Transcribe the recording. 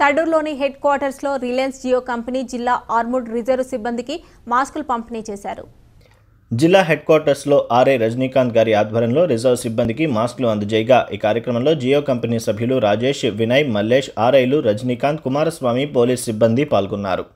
తడూరులోని headquarters లో Reliance Jio company జిల్లా armed reserve సిబ్బందికి మాస్కులు పంపిణీ చేశారు। జిల్లా హెడ్ క్వార్టర్స్ లో ఆర్ఏ రజనీకాంత్ గారి ఆధ్వర్యంలో రిజర్వ్ సిబ్బందికి మాస్కులు అందజేయగా ఈ కార్యక్రమంలో జియో కంపెనీ సభ్యులు రాజేష్, వినయ్, మల్లేష్, ఆర్ఐలు రజనీకాంత్, కుమారస్వామి, పోలీస్ సిబ్బంది పాల్గొన్నారు।